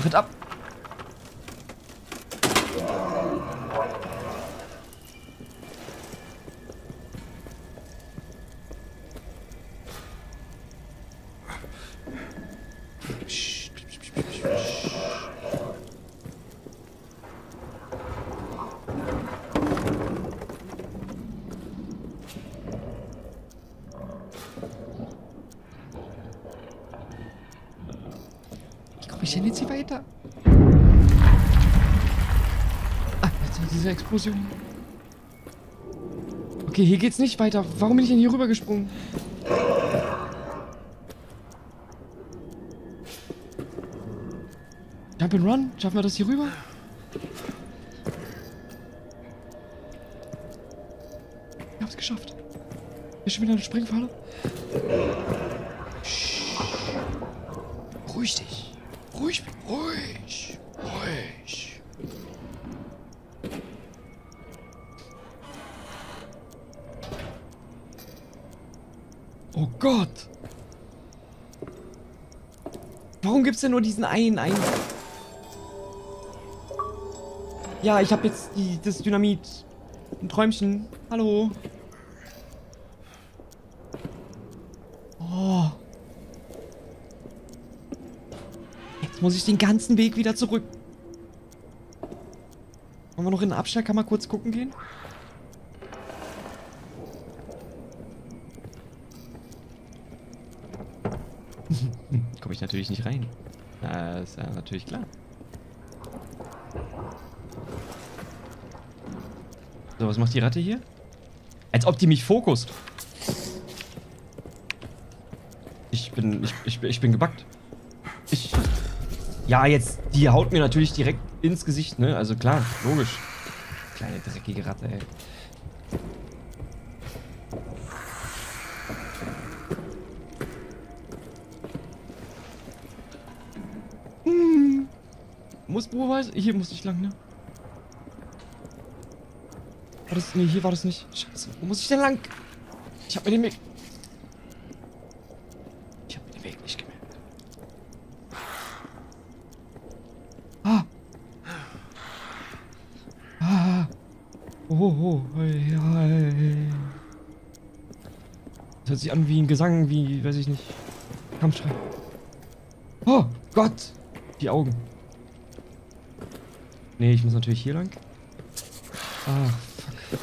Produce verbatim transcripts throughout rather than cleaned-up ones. Komplett ab. Ich bin jetzt hier weiter. Ah, diese Explosion. Okay, hier geht's nicht weiter. Warum bin ich denn hier rüber gesprungen? Jump and run. Schaffen wir das hier rüber? Ich hab's geschafft. Hier schon wieder eine Springfalle. Ruhig dich. Ruhig, ruhig, ruhig. Oh Gott. Warum gibt's denn nur diesen einen, einen? Ja, ich habe jetzt die, das Dynamit. Ein Träumchen. Hallo. Oh. Muss ich den ganzen Weg wieder zurück. Wollen wir noch in den Abstellkammer kurz gucken gehen? Komme ich natürlich nicht rein. Das ist ja natürlich klar. So, was macht die Ratte hier? Als ob die mich fokust. Ich bin... Ich, ich, ich bin gebackt. Ich... Ja, jetzt, die haut mir natürlich direkt ins Gesicht, ne? Also klar, logisch. Kleine dreckige Ratte, ey. Hm. Muss Bruchweise? Hier muss ich lang, ne? War das, ne, hier war das nicht. Scheiße, wo muss ich denn lang? Ich hab mir den Weg... Ich hab mir den Weg nicht gemerkt. Oh, oh, hey, hey. Das hört sich an wie ein Gesang, wie, weiß ich nicht, Kampfschrei. Oh Gott, die Augen. Nee, ich muss natürlich hier lang. Ah, fuck.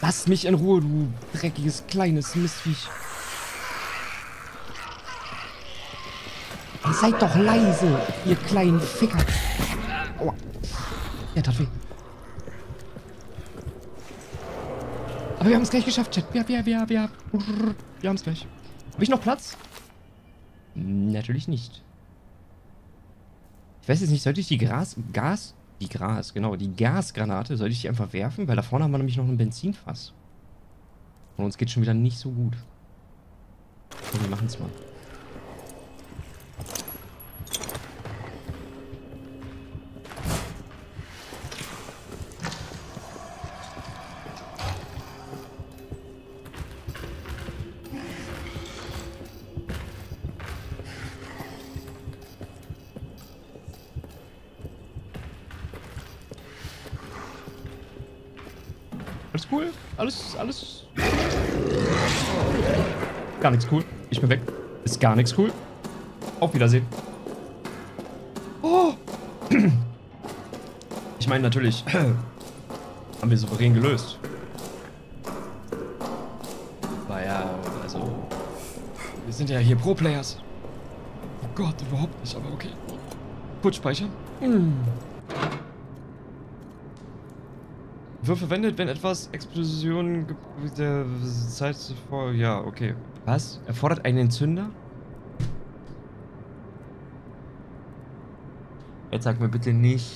Lass mich in Ruhe, du dreckiges, kleines Mistviech. Ihr seid doch leise, ihr kleinen Ficker. Aua. Ja, tat weh. Aber wir haben es gleich geschafft, Chat. Wir, wir, wir, wir. Wir haben es gleich. Habe ich noch Platz? Natürlich nicht. Ich weiß jetzt nicht, sollte ich die Gras... Gas... Die Gras, genau. Die Gasgranate, sollte ich die einfach werfen? Weil da vorne haben wir nämlich noch ein Benzinfass. Und uns geht schon wieder nicht so gut. So, wir machen es mal. Alles cool? Alles, alles... Gar nichts cool. Ich bin weg. Ist gar nichts cool. Auf Wiedersehen. Oh! Ich meine natürlich, haben wir souverän gelöst. War ja, also... Wir sind ja hier Pro-Players. Oh Gott, überhaupt nicht, aber okay. Kurz speichern. Mm. Wird verwendet, wenn etwas Explosionen der Zeit zuvor. Ja, okay. Was? Erfordert einen Entzünder? Jetzt sag mir bitte nicht,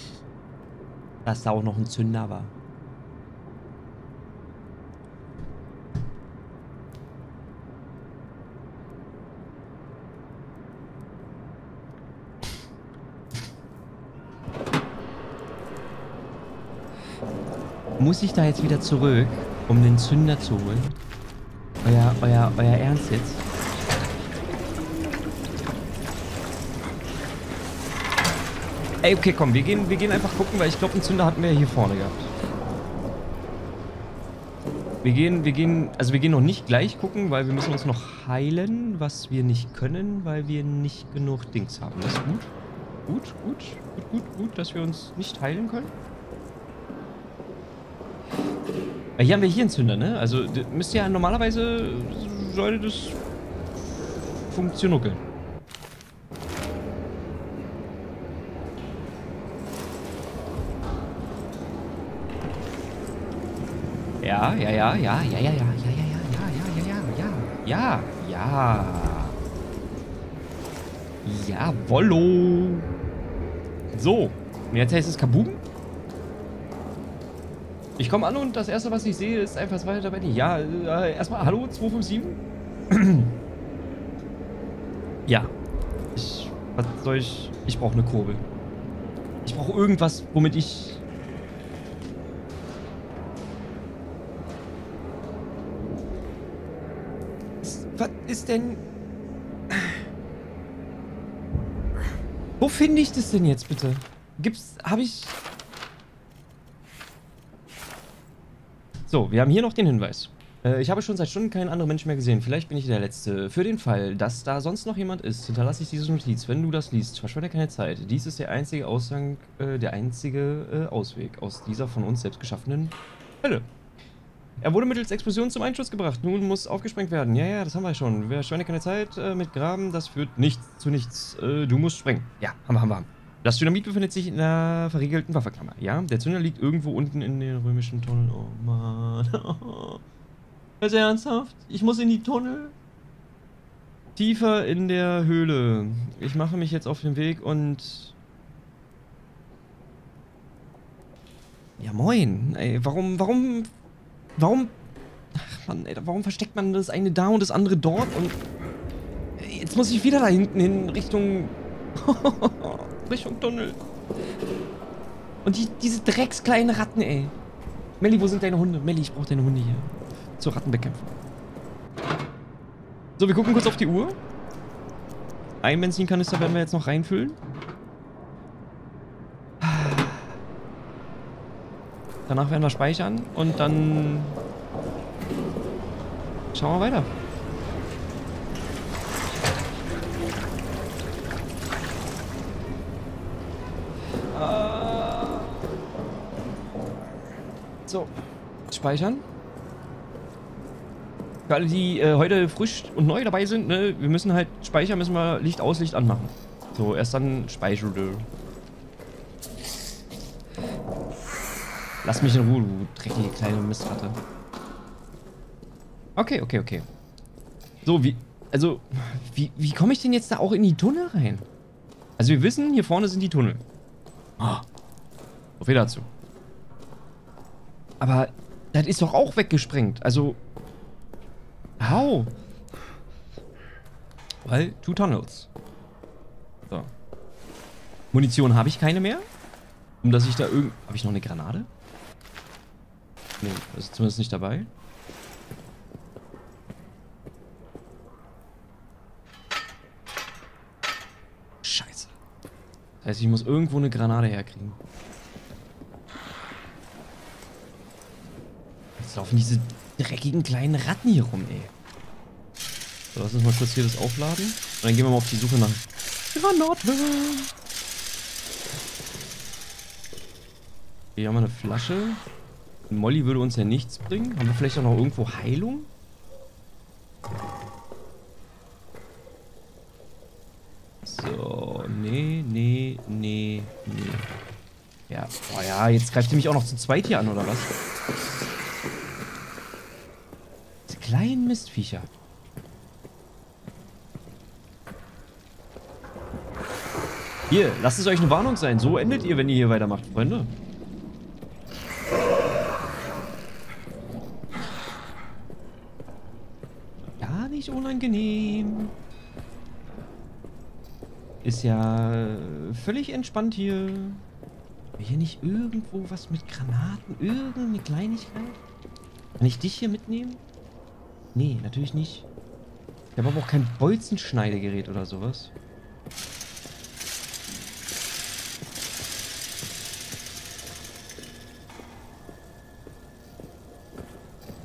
dass da auch noch ein Zünder war. Muss ich da jetzt wieder zurück, um den Zünder zu holen? Euer, euer, euer Ernst jetzt? Ey, okay, komm, wir gehen, wir gehen einfach gucken, weil ich glaube, einen Zünder hatten wir hier vorne gehabt. Wir gehen, wir gehen, also wir gehen noch nicht gleich gucken, weil wir müssen uns noch heilen, was wir nicht können, weil wir nicht genug Dings haben. Das ist gut. Gut, gut, gut, gut, gut, dass wir uns nicht heilen können. Ja, hier haben wir hier einen Zünder, ne? Also müsste ja normalerweise, sollte das funktionieren. Ja, ja, ja, ja, ja, ja, ja, ja, ja, ja, ja, ja, ja, ja, ja, ja, wollo. So, und jetzt heißt es Kaboom. Ich komme an und das erste, was ich sehe, ist einfach weiter dabei. Ja, äh, erstmal hallo zwei fünf sieben. Ja, ich, was soll ich? Ich brauche eine Kurbel. Ich brauche irgendwas, womit ich Was ist denn... Wo finde ich das denn jetzt bitte? Gibt's... Habe ich... So, wir haben hier noch den Hinweis. Äh, ich habe schon seit Stunden keinen anderen Menschen mehr gesehen. Vielleicht bin ich der Letzte. Für den Fall, dass da sonst noch jemand ist, hinterlasse ich diese Notiz. Wenn du das liest, verschwende keine Zeit. Dies ist der einzige Ausgang, äh, der einzige äh, Ausweg aus dieser von uns selbst geschaffenen Hölle. Er wurde mittels Explosion zum Einschuss gebracht. Nun muss aufgesprengt werden. Ja, ja, das haben wir schon. Wir verschwenden keine Zeit äh, mit Graben. Das führt nichts zu nichts. Äh, du musst sprengen. Ja, haben wir, haben wir. Das Dynamit befindet sich in einer verriegelten Waffenkammer. Ja, der Zünder liegt irgendwo unten in den römischen Tunnel. Oh, Mann. Also ernsthaft? Ich muss in die Tunnel? Tiefer in der Höhle. Ich mache mich jetzt auf den Weg und... Ja, moin. Ey, warum, warum... Warum... Ach Mann, ey, warum versteckt man das eine da und das andere dort und... Jetzt muss ich wieder da hinten hin, Richtung... Richtung Tunnel. Und die, diese dreckskleinen Ratten, ey. Melli, wo sind deine Hunde? Melli, ich brauche deine Hunde hier. Zur Rattenbekämpfung. So, wir gucken kurz auf die Uhr. Ein Benzinkanister werden wir jetzt noch reinfüllen. Danach werden wir speichern und dann schauen wir weiter. So, speichern. Für alle, die äh, heute frisch und neu dabei sind, ne, wir müssen halt speichern, müssen wir Licht aus, Licht anmachen. So, erst dann speichern. Lass mich in Ruhe, du dreckige kleine Mistratte. Okay, okay, okay. So, wie... Also, wie, wie komme ich denn jetzt da auch in die Tunnel rein? Also, wir wissen, hier vorne sind die Tunnel. Ah. So viel dazu. Aber das ist doch auch weggesprengt. Also... How? Weil, two tunnels. So. Munition habe ich keine mehr. Um dass ich da irgend... Habe ich noch eine Granate? Nee, das ist zumindest nicht dabei. Scheiße. Das heißt, ich muss irgendwo eine Granate herkriegen. Jetzt laufen diese dreckigen kleinen Ratten hier rum, ey. So, lass uns mal kurz hier das aufladen. Und dann gehen wir mal auf die Suche nach Granate. Hier haben wir eine Flasche. Molly würde uns ja nichts bringen. Haben wir vielleicht auch noch irgendwo Heilung? So, nee, nee, nee, nee. Ja, oh ja, jetzt greift ihr mich auch noch zu zweit hier an, oder was? Diese kleinen Mistviecher. Hier, lasst es euch eine Warnung sein. So endet ihr, wenn ihr hier weitermacht, Freunde. Unangenehm. Ist ja völlig entspannt hier. Hier nicht irgendwo was mit Granaten? Irgendeine Kleinigkeit? Kann ich dich hier mitnehmen? Nee, natürlich nicht. Ich habe aber auch kein Bolzenschneidegerät oder sowas.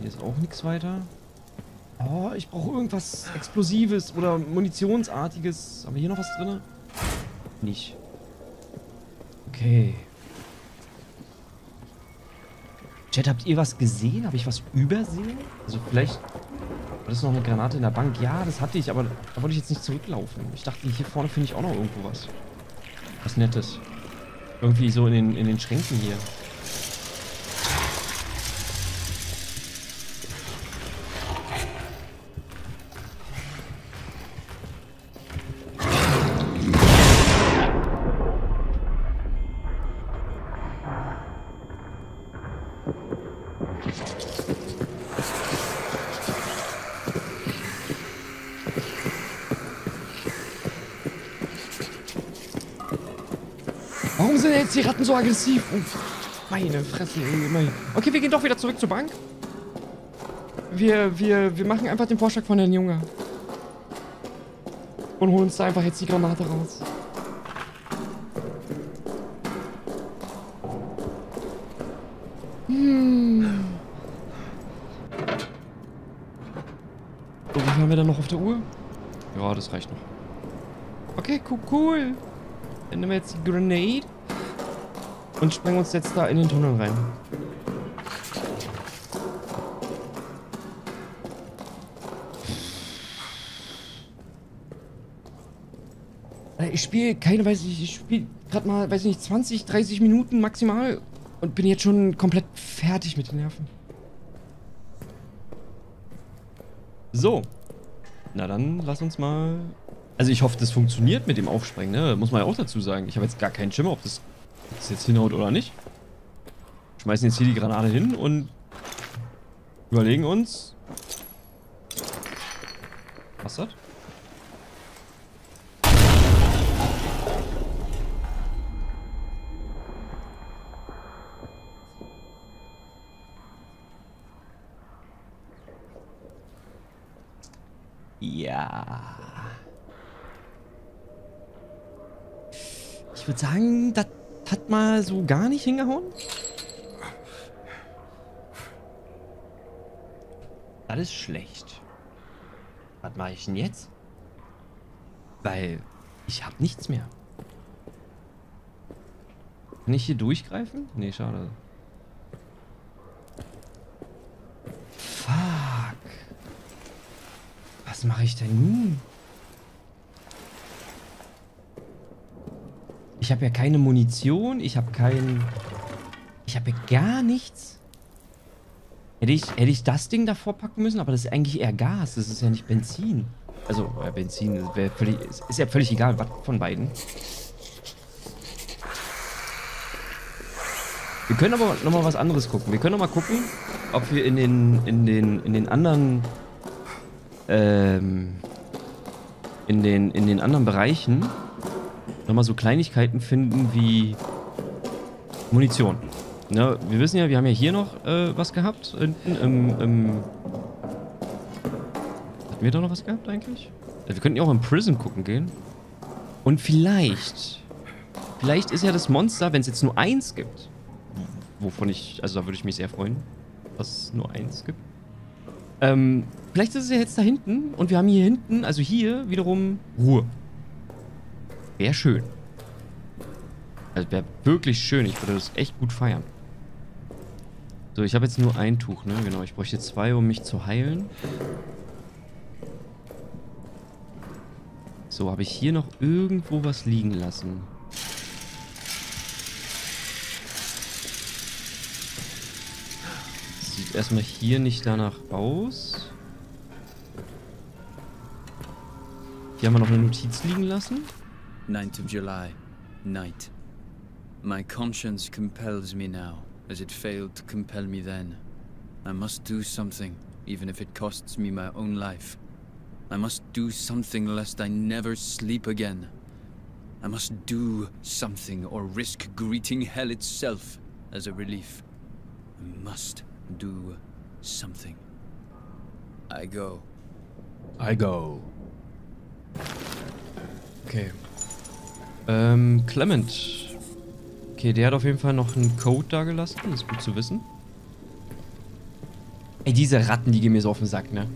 Hier ist auch nichts weiter. Oh, ich brauche irgendwas Explosives oder Munitionsartiges. Haben wir hier noch was drin? Nicht. Okay. Chat, habt ihr was gesehen? Habe ich was übersehen? Also vielleicht... War das noch eine Granate in der Bank? Ja, das hatte ich, aber da wollte ich jetzt nicht zurücklaufen. Ich dachte, hier vorne finde ich auch noch irgendwo was. Was Nettes. Irgendwie so in den, in den Schränken hier. Die Ratten so aggressiv. Und meine Fresse, immerhin. Okay, wir gehen doch wieder zurück zur Bank. Wir, wir, wir machen einfach den Vorschlag von Herrn Junge. Und holen uns da einfach jetzt die Granate raus. Hm. So, wie viel haben wir dann noch auf der Uhr? Ja, das reicht noch. Okay, cool, cool. Dann nehmen wir jetzt die Grenade. Und sprengen uns jetzt da in den Tunnel rein. Ich spiele keine, weiß ich, ich spiele gerade mal, weiß nicht, zwanzig, dreißig Minuten maximal und bin jetzt schon komplett fertig mit den Nerven. So. Na dann, lass uns mal... Also ich hoffe, das funktioniert mit dem Aufsprengen, ne? Muss man ja auch dazu sagen. Ich habe jetzt gar keinen Schimmer, ob das... Ob das jetzt hinhaut oder nicht. Schmeißen jetzt hier die Granate hin und überlegen uns. Was ist das? Ja. Ich würde sagen, das hat mal so gar nicht hingehauen. Das ist schlecht. Was mache ich denn jetzt? Weil ich habe nichts mehr. Kann ich hier durchgreifen? Nee, schade. Fuck. Was mache ich denn nun? Ich habe ja keine Munition, ich habe kein... Ich habe ja gar nichts. Hätte ich, hätte ich das Ding davor packen müssen, aber das ist eigentlich eher Gas, das ist ja nicht Benzin. Also, äh, Benzin ist, völlig, ist ja völlig egal, was von beiden. Wir können aber nochmal was anderes gucken. Wir können nochmal gucken, ob wir in den, in den, in den anderen... Ähm... In den, in den anderen Bereichen... nochmal so Kleinigkeiten finden wie Munition. Ne, wir wissen ja, wir haben ja hier noch äh, was gehabt. Hinten im, im... Hatten wir da noch was gehabt eigentlich? Ja, wir könnten ja auch im Prison gucken gehen. Und vielleicht... Vielleicht ist ja das Monster, wenn es jetzt nur eins gibt. Wovon ich... Also da würde ich mich sehr freuen, dass es nur eins gibt. Ähm, vielleicht ist es ja jetzt da hinten. Und wir haben hier hinten, also hier, wiederum Ruhe. Wäre schön. Also wäre wirklich schön. Ich würde das echt gut feiern. So, ich habe jetzt nur ein Tuch, ne? Genau, ich bräuchte zwei, um mich zu heilen. So, habe ich hier noch irgendwo was liegen lassen? Sieht erstmal hier nicht danach aus. Hier haben wir noch eine Notiz liegen lassen. ninth of July, night. My conscience compels me now, as it failed to compel me then. I must do something, even if it costs me my own life. I must do something lest I never sleep again. I must do something or risk greeting hell itself as a relief. I must do something. I go. I go. Okay. Ähm, Clement. Okay, der hat auf jeden Fall noch einen Code da gelassen. Das ist gut zu wissen. Ey, diese Ratten, die gehen mir so auf den Sack, ne?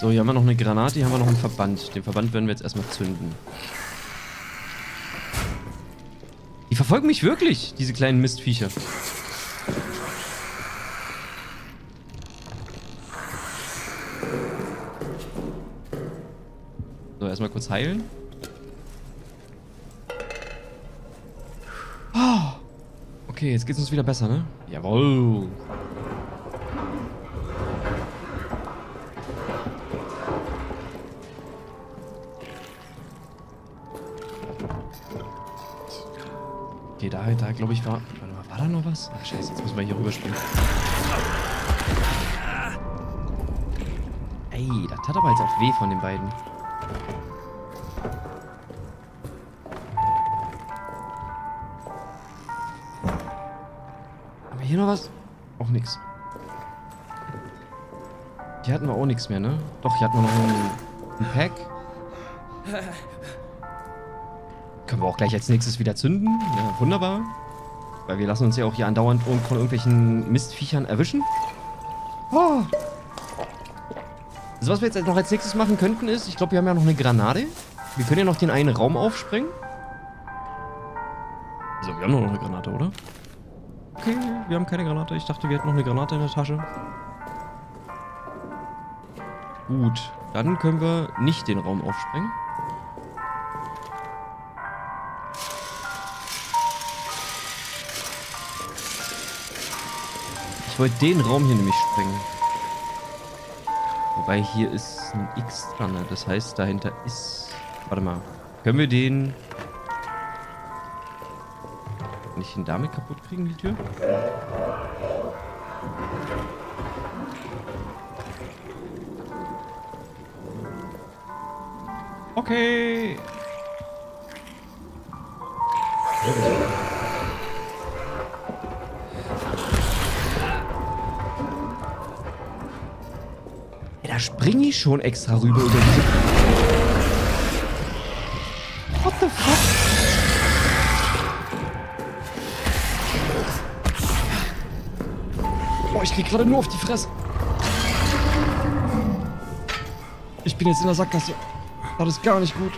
So, hier haben wir noch eine Granate, hier haben wir noch einen Verband. Den Verband werden wir jetzt erstmal zünden. Die verfolgen mich wirklich, diese kleinen Mistviecher. So, erstmal kurz heilen. Oh, okay, jetzt geht's uns wieder besser, ne? Jawohl. Okay, da, da glaube ich war... Warte mal, war da noch was? Ach scheiße, jetzt müssen wir hier rüberspringen. Ey, das tat aber jetzt auch weh von den beiden. Haben wir hier noch was? Auch nix. Hier hatten wir auch nichts mehr, ne? Doch, hier hatten wir noch einen, einen Pack. Können wir auch gleich als nächstes wieder zünden. Ja, wunderbar. Weil wir lassen uns ja auch hier andauernd von irgendwelchen Mistviechern erwischen. Oh. Also was wir jetzt noch als nächstes machen könnten ist, ich glaube, wir haben ja noch eine Granate. Wir können ja noch den einen Raum aufsprengen. So, wir haben nur noch eine Granate, oder? Okay, wir haben keine Granate. Ich dachte, wir hätten noch eine Granate in der Tasche. Gut, dann können wir nicht den Raum aufsprengen. Ich wollte den Raum hier nämlich sprengen. Wobei hier ist ein X dran, das heißt dahinter ist... Warte mal, können wir den... Kann ich ihn damit kaputt kriegen, die Tür? Okay! Springe ich schon extra rüber über diese... What the fuck? Boah, ich krieg gerade nur auf die Fresse. Ich bin jetzt in der Sackgasse. Das ist gar nicht gut.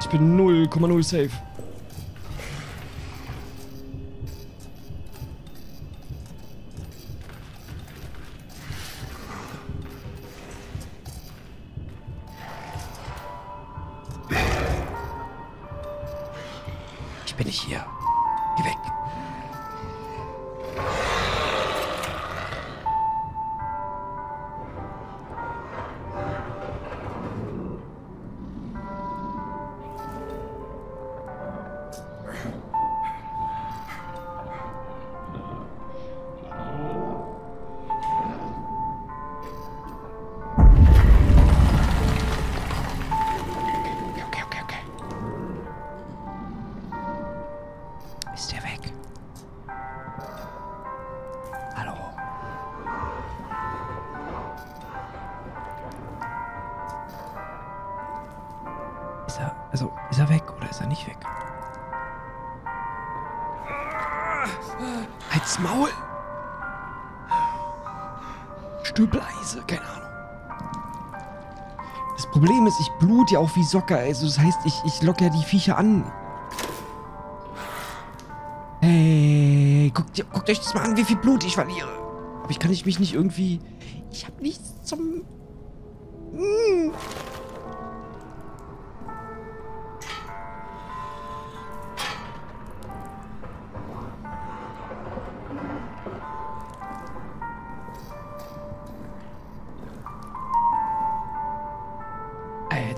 Ich bin null Komma null safe. Bin ich hier. Geh weg. Also, ist er weg oder ist er nicht weg? Halt's Maul! Stirb leise, keine Ahnung. Das Problem ist, ich blute ja auch wie Socker, also das heißt, ich, ich locke ja die Viecher an. Hey, guckt, guckt euch das mal an, wie viel Blut ich verliere. Aber ich kann ich mich nicht irgendwie... Ich hab nichts zum... Mmh.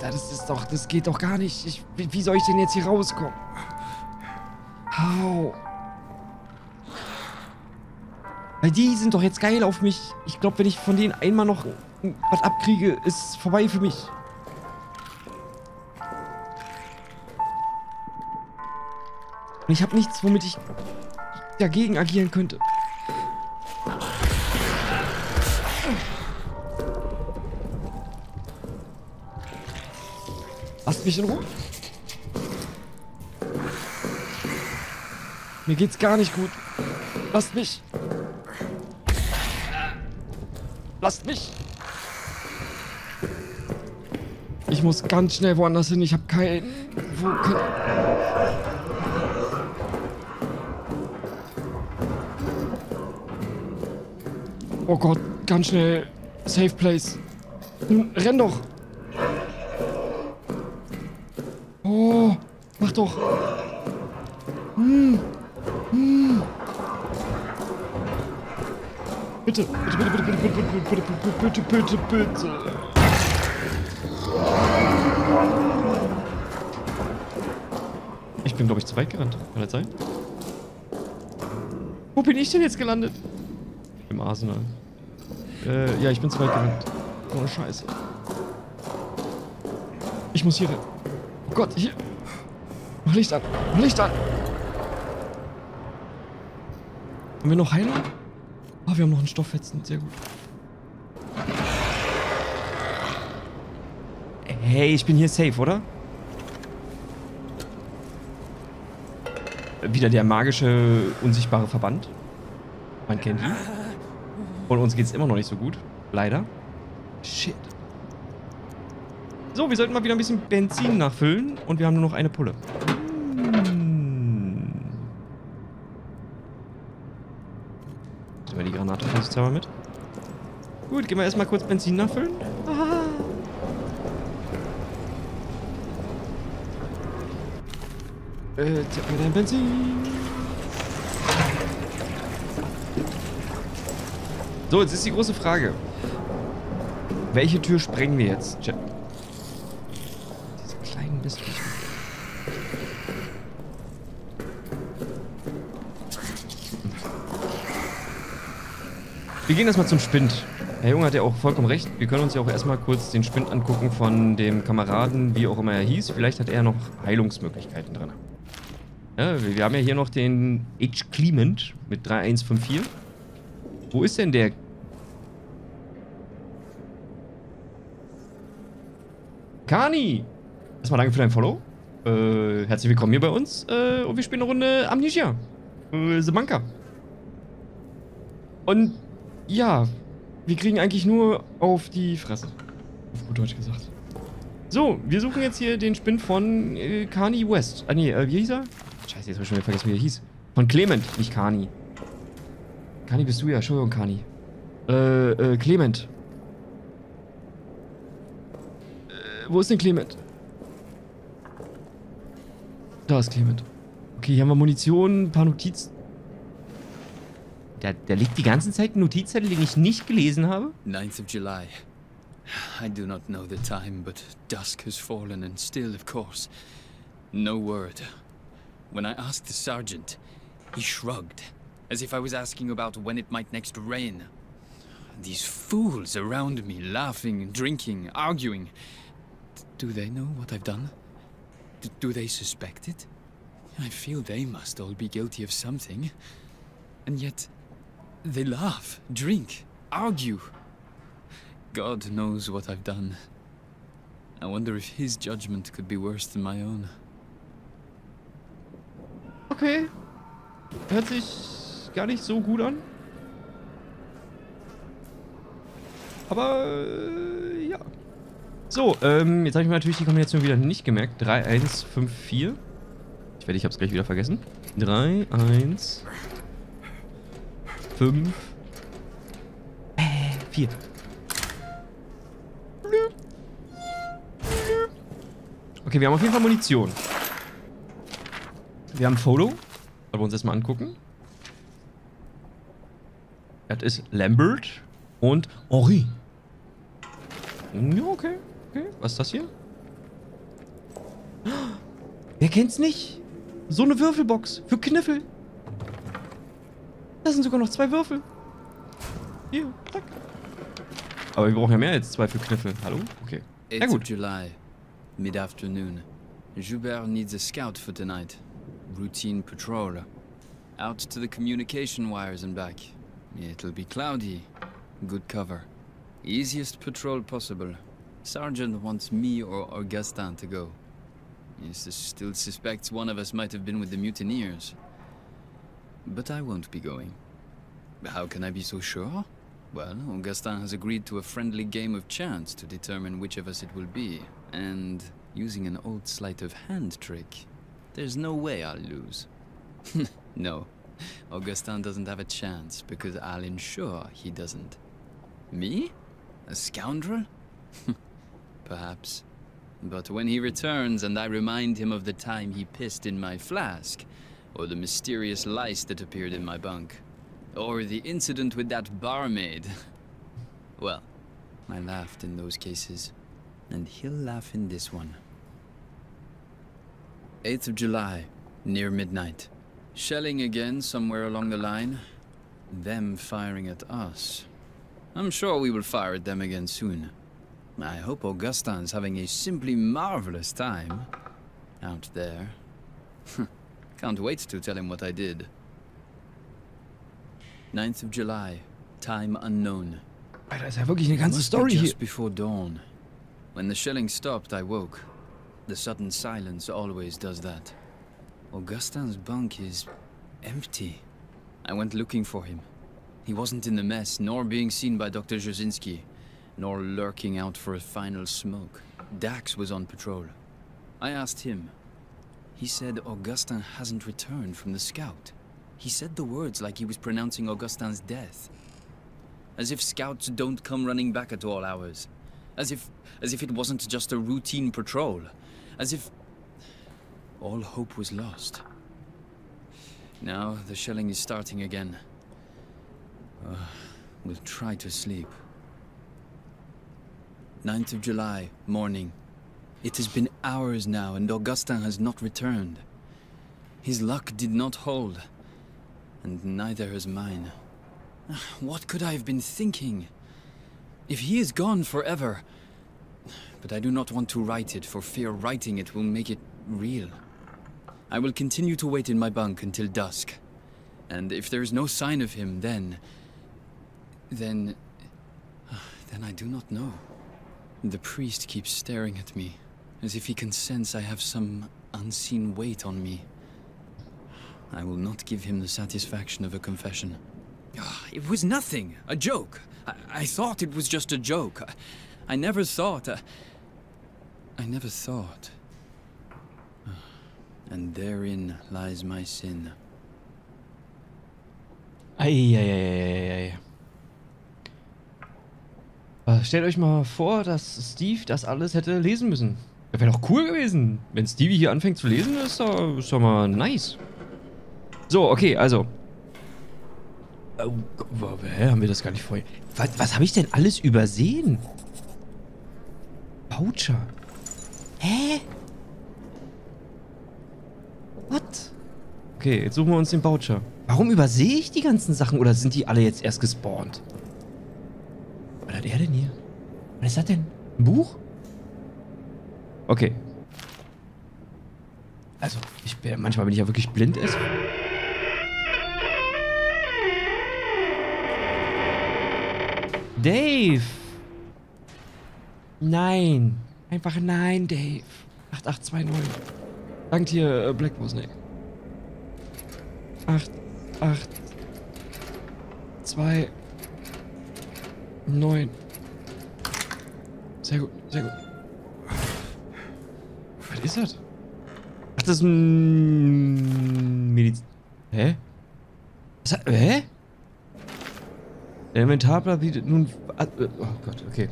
Das ist doch, das geht doch gar nicht. Ich, wie, wie soll ich denn jetzt hier rauskommen? Hau. Weil die sind doch jetzt geil auf mich. Ich glaube, wenn ich von denen einmal noch was abkriege, ist es vorbei für mich. Und ich habe nichts, womit ich dagegen agieren könnte. Lasst mich in Ruhe. Mir geht's gar nicht gut. Lasst mich. Lasst mich. Ich muss ganz schnell woanders hin. Ich habe kein... Wo kann... Oh Gott, ganz schnell. Safe place. Nun, renn doch. Oh, mach doch. Hm. Hm. Bitte, bitte, bitte, bitte, bitte, bitte, bitte, bitte, bitte, bitte, bitte. Ich bin, glaube ich, zu weit gerannt. Kann das sein? Wo bin ich denn jetzt gelandet? Im Arsenal. Äh, ja, ich bin zu weit gerannt. Oh, Scheiße. Ich muss hier rein. Oh Gott, hier. Mach Licht an. Mach Licht an. Haben wir noch Heilung? Ah, wir haben noch einen Stofffetzen. Sehr gut. Hey, ich bin hier safe, oder? Wieder der magische, unsichtbare Verband. Man kennt ihn. Und uns geht's immer noch nicht so gut. Leider. Shit. So, wir sollten mal wieder ein bisschen Benzin nachfüllen. Und wir haben nur noch eine Pulle. Hm. Nehmen wir die Granate vorsichtshalber mit. Gut, gehen wir erstmal kurz Benzin nachfüllen. Aha. Äh, zeig mir dein Benzin. So, jetzt ist die große Frage. Welche Tür sprengen wir jetzt? Chat. Diese kleinen Bistchen. Wir gehen erstmal zum Spind. Herr Junge hat ja auch vollkommen recht. Wir können uns ja auch erstmal kurz den Spind angucken von dem Kameraden, wie auch immer er hieß. Vielleicht hat er noch Heilungsmöglichkeiten drin. Ja, wir haben ja hier noch den H. Clement mit drei eins fünf vier. Wo ist denn der? Kani! Erstmal danke für dein Follow. Äh, herzlich willkommen hier bei uns. Äh, und wir spielen eine Runde Amnesia. Äh, The Bunker. Und ja, wir kriegen eigentlich nur auf die Fresse. Auf gut Deutsch gesagt. So, wir suchen jetzt hier den Spind von äh, Kani West. Ah, nee, äh, wie hieß er? Scheiße, jetzt habe ich schon wieder vergessen, wie er hieß. Von Clement, nicht Kani. Kani bist du ja, Entschuldigung, Kani. Äh, äh, Clement. Äh, wo ist denn Clement? Da ist Clement. Okay, hier haben wir Munition, ein paar Notizen. Da, da liegt die ganze Zeit ein Notizzettel, den ich nicht gelesen habe? ninth of July. I do not know the time, but dusk has fallen and still, of course, no word. When I asked the sergeant, he shrugged. As if I was asking about when it might next rain. These fools around me, laughing, drinking, arguing. Do they know what I've done? Do they suspect it? I feel they must all be guilty of something. And yet, they laugh, drink, argue. God knows what I've done. I wonder if his judgment could be worse than my own. Okay. Hört sich gar nicht so gut an. Aber, äh, ja. So, ähm, jetzt habe ich mir natürlich die Kombination wieder nicht gemerkt. drei eins fünf vier. Ich werde, ich habe es gleich wieder vergessen. drei, eins, fünf, vier. Okay, wir haben auf jeden Fall Munition. Wir haben Follow. Sollen wir uns erstmal angucken. Das ist Lambert und Henri. Ja, okay. Okay. Was ist das hier? Wer kennt's nicht? So eine Würfelbox für Kniffel. Da sind sogar noch zwei Würfel. Hier, zack. Aber wir brauchen ja mehr als zwei für Kniffel. Hallo? Okay. Ja, gut. eighth of July, mid-afternoon. Joubert needs a scout for tonight. Routine patrol. Out to the communication wires and back. It'll be cloudy. Good cover. Easiest patrol possible. Sergeant wants me or Augustin to go. Eustace still suspects one of us might have been with the mutineers. But I won't be going. How can I be so sure? Well, Augustin has agreed to a friendly game of chance to determine which of us it will be. And using an old sleight of hand trick, there's no way I'll lose. No, Augustin doesn't have a chance because I'll ensure he doesn't. Me? A scoundrel? Perhaps. But when he returns and I remind him of the time he pissed in my flask, or the mysterious lice that appeared in my bunk, or the incident with that barmaid. Well, I laughed in those cases, and he'll laugh in this one. eighth of July, near midnight. Shelling again somewhere along the line. Them firing at us. I'm sure we will fire at them again soon. I hope Augustin's having a simply marvelous time out there. Can't wait to tell him what I did. ninth of July, time unknown. Alter, ist ja wirklich eine ganze Story hier. Just before dawn. When the shelling stopped, I woke. The sudden silence always does that. Augustin's bunk is empty. I went looking for him. He wasn't in the mess, nor being seen by Doctor Josinski, nor lurking out for a final smoke. Dax was on patrol. I asked him. He said Augustin hasn't returned from the scout. He said the words like he was pronouncing Augustin's death. As if scouts don't come running back at all hours. As if, as if it wasn't just a routine patrol. As if all hope was lost. Now the shelling is starting again. Uh, we'll try to sleep. ninth of July, morning. It has been hours now, and Augustin has not returned. His luck did not hold, and neither has mine. What could I have been thinking? If he is gone forever... But I do not want to write it, for fear writing it will make it real. I will continue to wait in my bunk until dusk. And if there is no sign of him, then... Then... Then I do not know. The priest keeps staring at me. As if he can sense I have some unseen weight on me. I will not give him the satisfaction of a confession. It was nothing. A joke. I, I thought it was just a joke. I, I never thought... I, I never thought. And therein lies my sin. Ei, ei, ei, ei, ei. Stellt euch mal vor, dass Steve das alles hätte lesen müssen. Das wäre doch cool gewesen. Wenn Stevie hier anfängt zu lesen, ist doch, ist doch mal nice. So, okay, also. Oh, hä, haben wir das gar nicht vorher. Was, was habe ich denn alles übersehen? Poucher. Hä? What? Okay, jetzt suchen wir uns den Poucher. Warum übersehe ich die ganzen Sachen? Oder sind die alle jetzt erst gespawnt? Was hat er denn hier? Was ist das denn? Ein Buch? Okay. Also, ich bin, manchmal bin ich ja wirklich blind. Ist. Dave! Nein! Einfach nein, Dave! acht acht zwei null. Dank dir, äh, Blackbosnake. acht acht zwei neun. Sehr gut, sehr gut. Was ist das? Ach, das ist ein Mediz. Hä? Was hat, hä? Der Inventarplan bietet nun... Oh Gott, okay.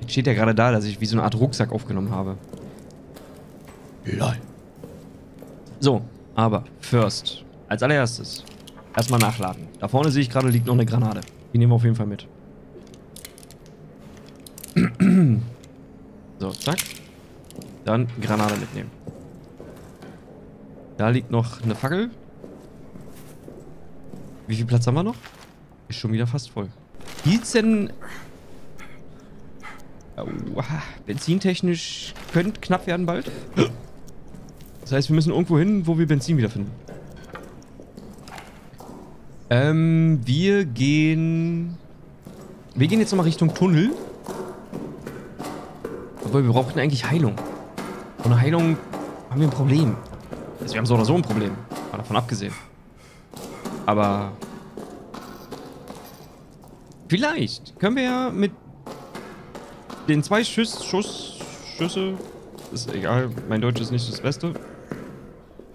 Jetzt steht ja gerade da, dass ich wie so eine Art Rucksack aufgenommen habe. Lol. So, aber first. Als allererstes. Erstmal nachladen. Da vorne sehe ich gerade, liegt noch eine Granate. Die nehmen wir auf jeden Fall mit. So, zack. Dann Granate mitnehmen. Da liegt noch eine Fackel. Wie viel Platz haben wir noch? Ist schon wieder fast voll. Hielt's denn... Aua. Benzintechnisch könnte knapp werden bald. Das heißt, wir müssen irgendwo hin, wo wir Benzin wiederfinden. Ähm, wir gehen... Wir gehen jetzt nochmal Richtung Tunnel. Obwohl, wir brauchen eigentlich Heilung. Und eine Heilung haben wir ein Problem. Also wir haben so oder so ein Problem. Mal davon abgesehen. Aber... vielleicht können wir ja mit den zwei Schüss, Schuss, Schüsse, ist egal, mein Deutsch ist nicht das Beste,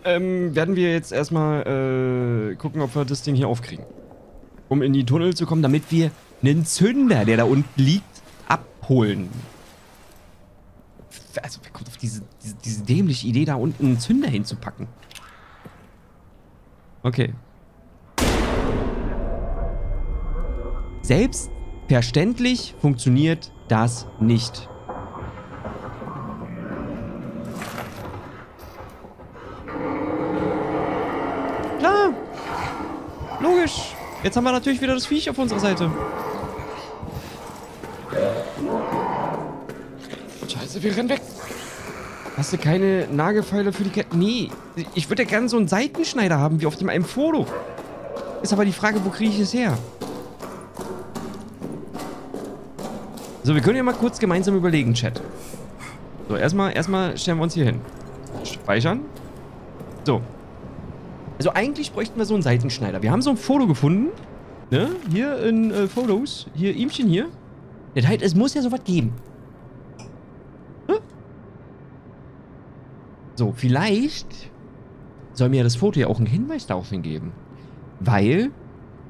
ähm, werden wir jetzt erstmal äh, gucken, ob wir das Ding hier aufkriegen. Um in die Tunnel zu kommen, damit wir einen Zünder, der da unten liegt, abholen. Also, wer kommt auf diese, diese, diese dämliche Idee, da unten einen Zünder hinzupacken? Okay. Selbstverständlich funktioniert das nicht. Klar. Logisch. Jetzt haben wir natürlich wieder das Viech auf unserer Seite. Scheiße, wir rennen weg. Hast du keine Nagelfeile für die Kette? Nee. Ich würde ja gerne so einen Seitenschneider haben, wie auf dem einem Foto. Ist aber die Frage, wo kriege ich es her? So, wir können ja mal kurz gemeinsam überlegen, Chat. So, erstmal, erstmal stellen wir uns hier hin. Speichern. So. Also eigentlich bräuchten wir so einen Seitenschneider. Wir haben so ein Foto gefunden. Ne? Hier in äh, Fotos. Hier, ihmchen hier. Das heißt, es muss ja sowas geben. Hm? So, vielleicht soll mir das Foto ja auch einen Hinweis darauf hingeben. Weil,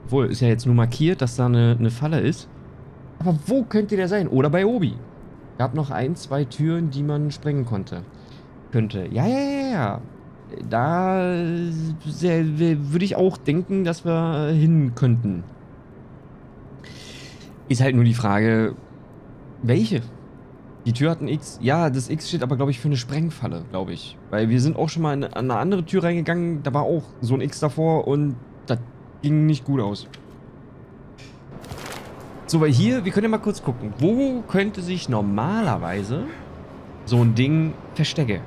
obwohl, ist ja jetzt nur markiert, dass da eine, eine Falle ist. Aber wo könnte der sein? Oder bei Obi. Gab noch ein, zwei Türen, die man sprengen konnte. Könnte. Ja, ja, ja, ja. Da würde ich auch denken, dass wir hin könnten. Ist halt nur die Frage, welche? Die Tür hat ein X. Ja, das X steht aber, glaube ich, für eine Sprengfalle, glaube ich. Weil wir sind auch schon mal in eine andere Tür reingegangen. Da war auch so ein X davor und das ging nicht gut aus. So, weil hier, wir können ja mal kurz gucken. Wo könnte sich normalerweise so ein Ding verstecken?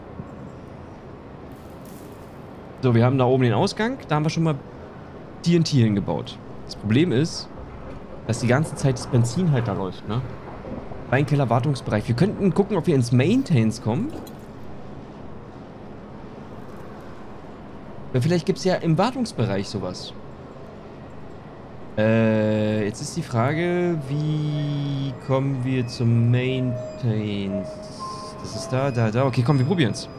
So, wir haben da oben den Ausgang. Da haben wir schon mal T N T hingebaut. Das Problem ist, dass die ganze Zeit das Benzin halt da läuft, ne? Weinkeller, Wartungsbereich. Wir könnten gucken, ob wir ins Maintains kommen. Weil vielleicht gibt es ja im Wartungsbereich sowas. Äh, jetzt ist die Frage, wie kommen wir zum Maintains? Das ist da, da, da. Okay, komm, wir probieren's.